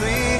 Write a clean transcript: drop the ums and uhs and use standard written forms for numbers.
carry.